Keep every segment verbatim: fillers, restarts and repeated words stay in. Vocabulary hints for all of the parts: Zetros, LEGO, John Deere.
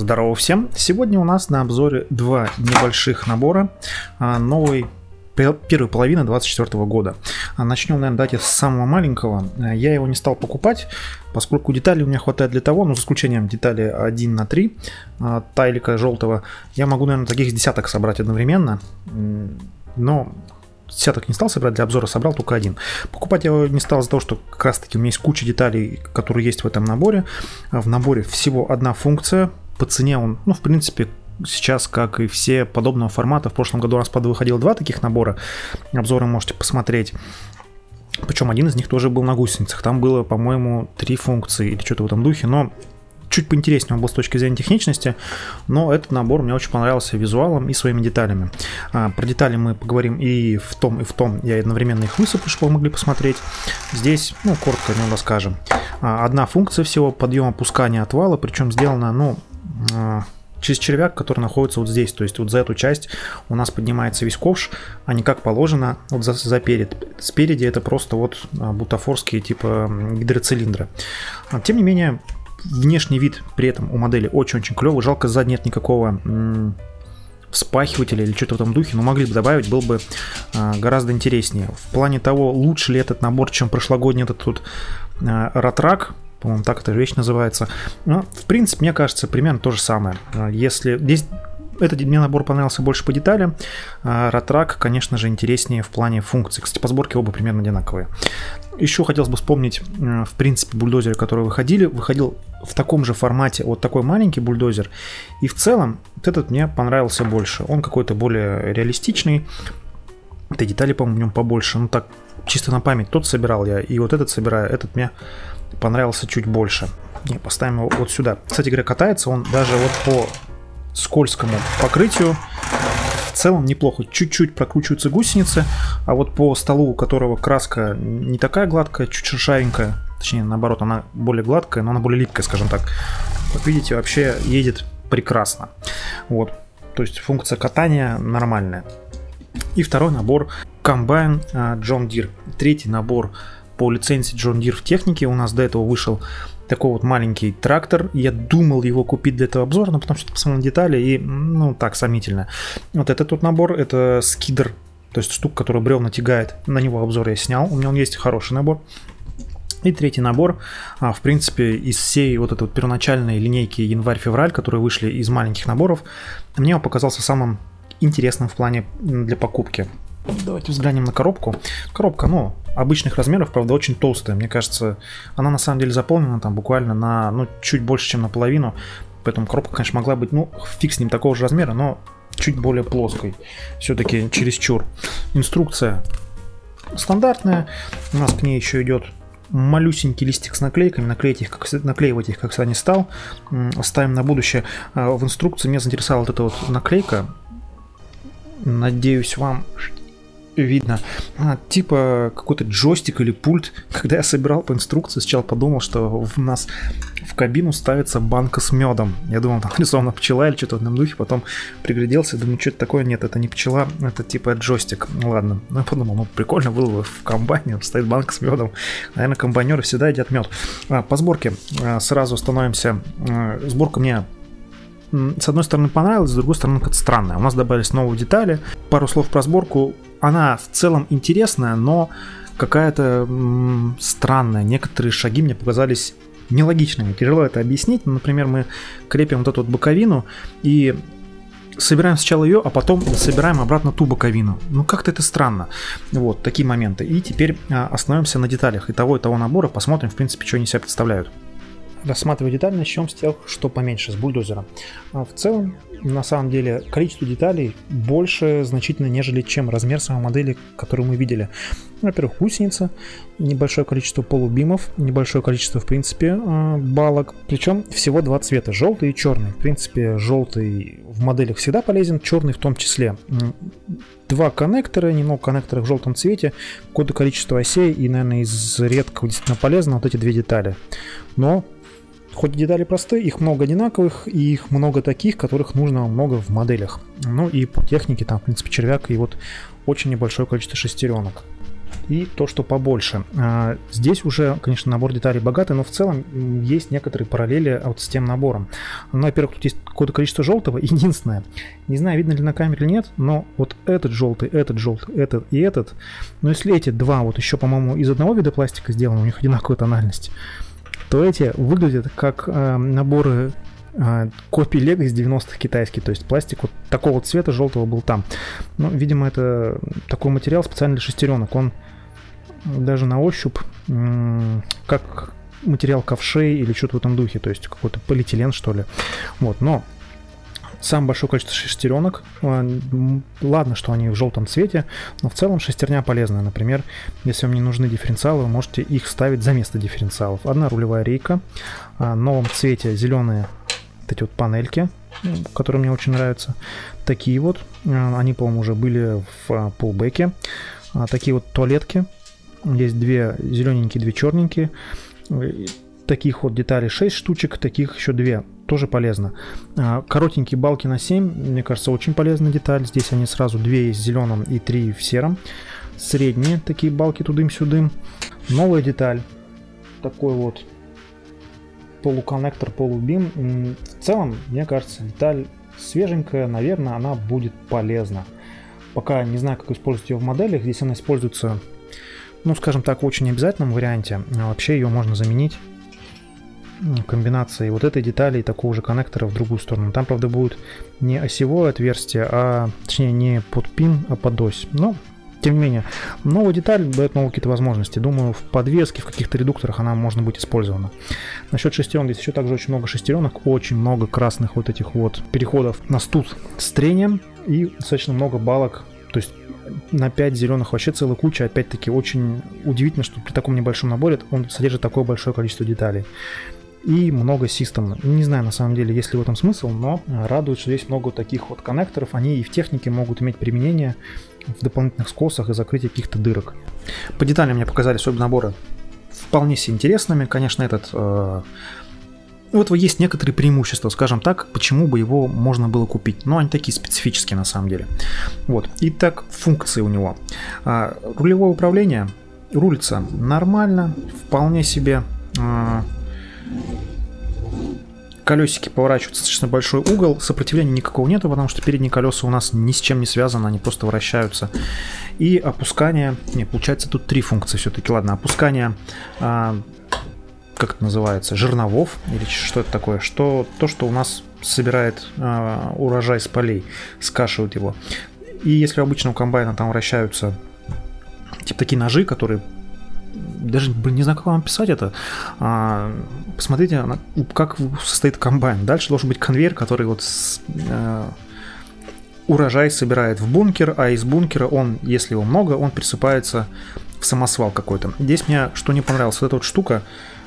Здорово всем! Сегодня у нас на обзоре два небольших набора новой первой половины две тысячи двадцать четвёртого года. Начнем, наверное, давайте с самого маленького. Я его не стал покупать, поскольку деталей у меня хватает для того, ну, за исключением детали один на три, тайлика желтого. Я могу, наверное, таких десяток собрать одновременно, но... десяток не стал собирать, для обзора собрал только один. Покупать я его не стал из-за того, что как раз таки у меня есть куча деталей, которые есть в этом наборе. В наборе всего одна функция. По цене он, ну, в принципе, сейчас, как и все подобного формата. В прошлом году у нас подвыходило два таких набора. Обзоры можете посмотреть. Причем один из них тоже был на гусеницах. Там было, по-моему, три функции или что-то в этом духе, но... чуть поинтереснее он был с точки зрения техничности, но этот набор мне очень понравился визуалом и своими деталями. А, про детали мы поговорим и в том, и в том. Я одновременно их высыплю, чтобы вы могли посмотреть. Здесь, ну, коротко о нем расскажем. А, одна функция всего — подъем, опускание отвала, причем сделана, ну... А... через червяк, который находится вот здесь, то есть вот за эту часть у нас поднимается весь ковш, а не как положено вот за, за перед. Спереди это просто вот бутафорские типа гидроцилиндра. А, тем не менее, внешний вид при этом у модели очень-очень клевый. Жалко, сзади нет никакого вспахивателя или что-то в этом духе, но могли бы добавить, было бы а, гораздо интереснее. В плане того, лучше ли этот набор, чем прошлогодний этот тут а, ратрак, по-моему, так эта вещь называется. Но, в принципе, мне кажется, примерно то же самое. Если здесь... Этот мне набор понравился больше по деталям. Ратрак, конечно же, интереснее в плане функций. Кстати, по сборке оба примерно одинаковые. Еще хотелось бы вспомнить, в принципе, бульдозеры, которые выходили. Выходил в таком же формате вот такой маленький бульдозер. И в целом вот этот мне понравился больше. Он какой-то более реалистичный. Да, детали, по-моему, в нем побольше. Ну так, чисто на память. Тот собирал я, и вот этот собираю. Этот мне понравился чуть больше. Не, поставим его вот сюда. Кстати говоря, катается он даже вот по... скользкому покрытию в целом неплохо. Чуть-чуть прокручиваются гусеницы, а вот по столу, у которого краска не такая гладкая, чуть шершавенькая, точнее наоборот, она более гладкая, но она более липкая, скажем так. Как видите, вообще едет прекрасно. Вот, то есть функция катания нормальная. И второй набор — комбайн John Deere. Третий набор по лицензии John Deere в технике. У нас до этого вышел такой вот маленький трактор. Я думал его купить для этого обзора, но потом что-то посмотрел на детали и, ну, так, сомнительно. Вот этот вот набор — это скидер, то есть штука, которая бревна тягает. На него обзор я снял, у меня он есть, хороший набор. И третий набор, в принципе, из всей вот этой вот первоначальной линейки январь-февраль, которые вышли из маленьких наборов, мне он показался самым интересным в плане для покупки. Давайте взглянем на коробку. Коробка, ну, обычных размеров, правда, очень толстая. Мне кажется, она на самом деле заполнена там буквально на, ну, чуть больше, чем наполовину. Поэтому коробка, конечно, могла быть, ну, фиг с ним, такого же размера, но чуть более плоской. Все-таки чересчур. Инструкция стандартная. У нас к ней еще идет малюсенький листик с наклейками. Наклеить их, как, наклеивать их, как я не стал. Оставим на будущее. В инструкции меня заинтересовала вот эта вот наклейка. Надеюсь, вам... видно, а, типа какой-то джойстик или пульт. Когда я собирал по инструкции, сначала подумал, что у нас в кабину ставится банка с медом. Я думал, там нарисована пчела или что-то в этом духе. Потом пригляделся, думаю, что это такое. Нет, это не пчела, это типа джойстик. Ладно, ну, я подумал, ну прикольно было бы, в комбайне стоит банка с медом. Наверное, комбайнеры всегда едят мед. А, по сборке а, сразу становимся. А, сборка мне с одной стороны понравилась, с другой стороны как-то странная. У нас добавились новые детали. Пару слов про сборку. Она в целом интересная, но какая-то странная. Некоторые шаги мне показались нелогичными. Тяжело это объяснить. Например, мы крепим вот эту вот боковину и собираем сначала ее, а потом собираем обратно ту боковину. Ну, как-то это странно. Вот, такие моменты. И теперь остановимся на деталях и того, и того набора. Посмотрим, в принципе, что они себя представляют. Рассматривая детали, начнем с тех, что поменьше, с бульдозера. В целом, на самом деле, количество деталей больше значительно, нежели чем размер самой модели, которую мы видели. Во-первых, гусеница, небольшое количество полубимов, небольшое количество, в принципе, балок. Причем всего два цвета, желтый и черный. В принципе, желтый в моделях всегда полезен, черный в том числе. Два коннектора, немного коннекторов в желтом цвете, какое-то количество осей и, наверное, из редкого действительно полезно вот эти две детали. Но... хоть детали простые, их много одинаковых, и их много таких, которых нужно много в моделях. Ну и по технике там, в принципе, червяк и вот очень небольшое количество шестеренок. и то, что побольше. Здесь уже, конечно, набор деталей богатый, но в целом есть некоторые параллели вот с тем набором. Ну, во-первых, тут есть какое-то количество желтого. Единственное, не знаю, видно ли на камере или нет, но вот этот желтый, этот желтый, этот и этот. Но если эти два вот еще, по-моему, из одного вида пластика сделаны, у них одинаковая тональность, то эти выглядят как э, наборы э, копий лего из девяностых китайских. То есть пластик вот такого цвета желтого был там. Ну, видимо, это такой материал специально для шестеренок. Он даже на ощупь э, как материал ковшей или что-то в этом духе. То есть какой-то полиэтилен, что ли. Вот, но самое большое количество шестеренок. Ладно, что они в желтом цвете, но в целом шестерня полезная. Например, если вам не нужны дифференциалы, вы можете их ставить за место дифференциалов. Одна рулевая рейка, в новом цвете зеленые вот эти вот панельки, которые мне очень нравятся. Такие вот, они, по-моему, уже были в пулбеке. Такие вот туалетки, есть две зелененькие, две черненькие. Таких вот деталей шесть штучек, таких еще две. Тоже полезно. Коротенькие балки на семь, мне кажется, очень полезная деталь. Здесь они сразу две есть в зеленом и три в сером. Средние такие балки тудым-сюдым. Новая деталь. Такой вот полуконнектор, полубим. В целом, мне кажется, деталь свеженькая. Наверное, она будет полезна. Пока не знаю, как использовать ее в моделях. Здесь она используется, ну, скажем так, в очень обязательном варианте. Вообще ее можно заменить комбинации вот этой детали и такого же коннектора в другую сторону. Там, правда, будет не осевое отверстие, а точнее не под пин, а под ось. Но, тем не менее, новая деталь дает новые какие-то возможности. Думаю, в подвеске, в каких-то редукторах она может быть использована. Насчет шестеренок, здесь еще также очень много шестеренок, очень много красных вот этих вот переходов на студ с трением и достаточно много балок. То есть на пять зеленых вообще целая куча. Опять-таки, очень удивительно, что при таком небольшом наборе он содержит такое большое количество деталей. И много систем. Не знаю, на самом деле, есть ли в этом смысл, но радует, что здесь много таких вот коннекторов. Они и в технике могут иметь применение в дополнительных скосах и закрытии каких-то дырок. По деталям мне показались субнаборы вполне себе интересными. Конечно, этот... Э У этого есть некоторые преимущества, скажем так, почему бы его можно было купить. Но они такие специфические на самом деле. Вот. Итак, функции у него. А, рулевое управление рулится нормально, вполне себе. А, колесики поворачиваются достаточно большой угол. Сопротивления никакого нету, потому что передние колеса у нас ни с чем не связаны, они просто вращаются. И опускание... Не, получается тут три функции все-таки. Ладно, опускание... А, как это называется, жерновов, или что это такое, что то, что у нас собирает э, урожай с полей, скашивает его. И если у обычного комбайна там вращаются типа такие ножи, которые, даже, блин, не знаю, как вам писать это, а, посмотрите, как состоит комбайн. Дальше должен быть конвейер, который вот с, э, урожай собирает в бункер, а из бункера он, если его много, он присыпается в самосвал какой-то. Здесь мне что не понравилось, вот эта вот штука.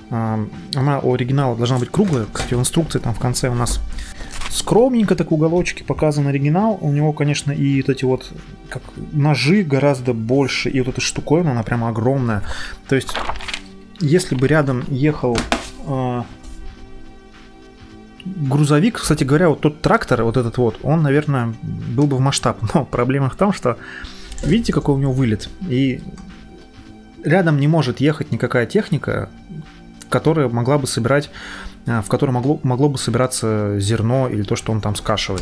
Она у оригинала должна быть круглая. Кстати, в инструкции там в конце у нас скромненько так уголочки показан оригинал. У него, конечно, и вот эти вот как ножи гораздо больше. И вот эта штуковина, она прямо огромная. То есть, если бы рядом ехал э, грузовик, кстати говоря, вот тот трактор, вот этот вот, он, наверное, был бы в масштаб. Но проблема в том, что видите, какой у него вылет. И рядом не может ехать никакая техника, которая могла бы собирать, в которой могло, могло бы собираться зерно или то, что он там скашивает.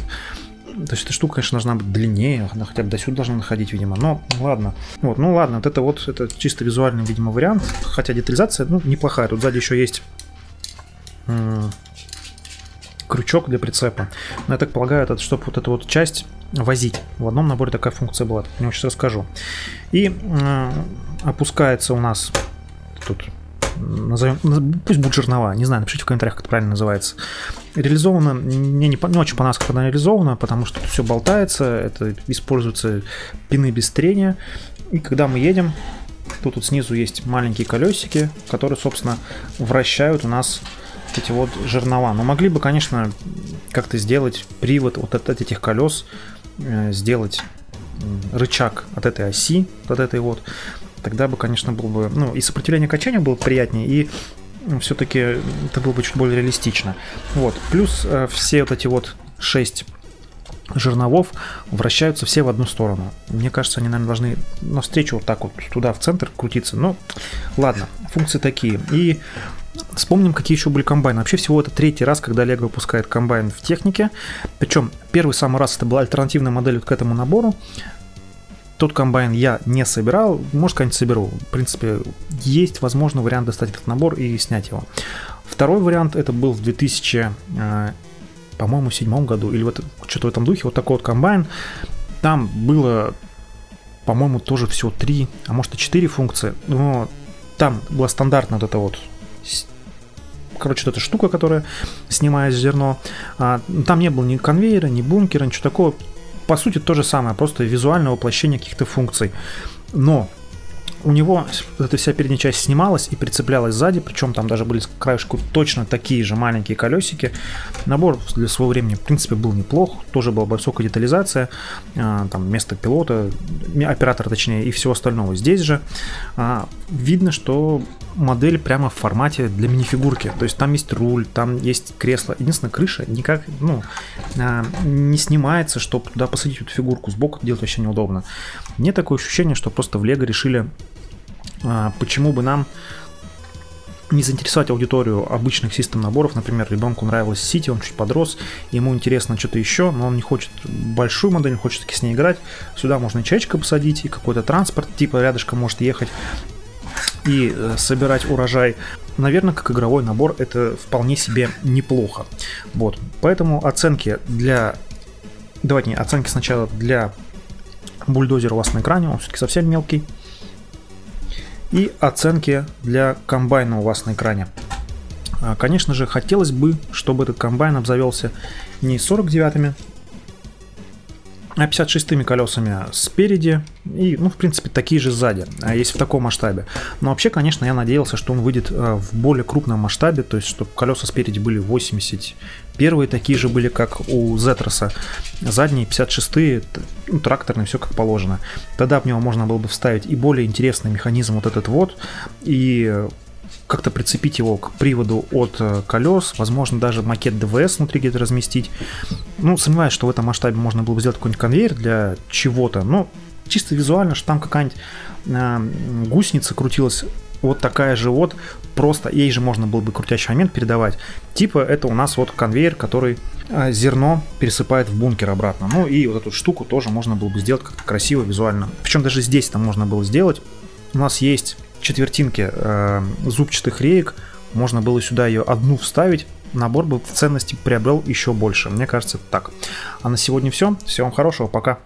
То есть эта штука, конечно, должна быть длиннее, она хотя бы до сюда должна находить, видимо. Но ладно. Вот, ну ладно, вот это вот это чисто визуальный, видимо, вариант. Хотя детализация, ну, неплохая. Тут сзади еще есть крючок для прицепа. Но я так полагаю, это чтобы вот эту вот часть возить. В одном наборе такая функция была. Я вам сейчас расскажу. И э, опускается у нас тут. Назовем, пусть будут жернова, не знаю, напишите в комментариях, как это правильно называется. Реализовано, мне не, не очень понравилось, как она реализована, потому что тут все болтается, это используются пины без трения. И когда мы едем, то тут снизу есть маленькие колесики, которые, собственно, вращают у нас эти вот жернова. Но могли бы, конечно, как-то сделать привод вот от этих колес, сделать рычаг от этой оси, от этой вот. Тогда бы, конечно, было бы... Ну, и сопротивление качания было приятнее, и все-таки это было бы чуть более реалистично. Вот. Плюс э, все вот эти вот шесть жерновов вращаются все в одну сторону. Мне кажется, они, наверное, должны навстречу вот так вот туда, в центр крутиться. Но ладно, функции такие. И вспомним, какие еще были комбайны. Вообще всего это третий раз, когда LEGO выпускает комбайн в технике. Причем первый самый раз это была альтернативная модель вот к этому набору. Тот комбайн я не собирал, может, когда-нибудь соберу. В принципе, есть, возможно, вариант достать этот набор и снять его. Второй вариант это был в две тысячи, по-моему, в две тысячи седьмом году, или вот что-то в этом духе, вот такой вот комбайн. Там было, по-моему, тоже всего три, а может и четыре функции. Но там была стандартная вот эта вот, короче, вот эта штука, которая снимает зерно. Там не было ни конвейера, ни бункера, ничего такого. По сути, то же самое, просто визуальное воплощение каких-то функций. Но у него эта вся передняя часть снималась и прицеплялась сзади, причем там даже были с краешку точно такие же маленькие колесики. Набор для своего времени, в принципе, был неплох, тоже была высокая детализация, там место пилота, оператора точнее, и всего остального. Здесь же видно, что модель прямо в формате для минифигурки, то есть там есть руль, там есть кресло. Единственное, крыша никак, ну, не снимается, чтобы туда посадить эту фигурку сбоку, делать вообще неудобно. Мне такое ощущение, что просто в LEGO решили, почему бы нам не заинтересовать аудиторию обычных систем наборов. Например, ребенку нравилась City, он чуть подрос, ему интересно что-то еще, но он не хочет большую модель, он хочет таки с ней играть. Сюда можно и чайчика посадить, и какой-то транспорт, типа рядышком может ехать и собирать урожай. Наверное, как игровой набор это вполне себе неплохо. Вот, поэтому оценки для... Давайте, оценки сначала для бульдозера у вас на экране, он все-таки совсем мелкий. И оценки для комбайна у вас на экране. Конечно же, хотелось бы, чтобы этот комбайн обзавелся не сорок девятыми, а пятьдесят шестыми колесами спереди и, ну, в принципе, такие же сзади, если в таком масштабе. Но вообще, конечно, я надеялся, что он выйдет в более крупном масштабе, то есть, чтобы колеса спереди были восемьдесят первые, такие же были, как у Zetros, задние пятьдесят шестые, ну, тракторные, все как положено. Тогда в него можно было бы вставить и более интересный механизм вот этот вот, и как-то прицепить его к приводу от колес, возможно, даже макет ДВС внутри где-то разместить. Ну, сомневаюсь, что в этом масштабе можно было бы сделать какой-нибудь конвейер для чего-то, но чисто визуально, что там какая-нибудь э, гусеница крутилась вот такая же вот, просто ей же можно было бы крутящий момент передавать. Типа это у нас вот конвейер, который э, зерно пересыпает в бункер обратно. Ну и вот эту штуку тоже можно было бы сделать как-то красиво визуально. Причем даже здесь там можно было сделать. У нас есть четвертинки э, зубчатых реек, можно было сюда ее одну вставить, набор бы в ценности приобрел еще больше. Мне кажется, так. А на сегодня все. Всего вам хорошего, пока.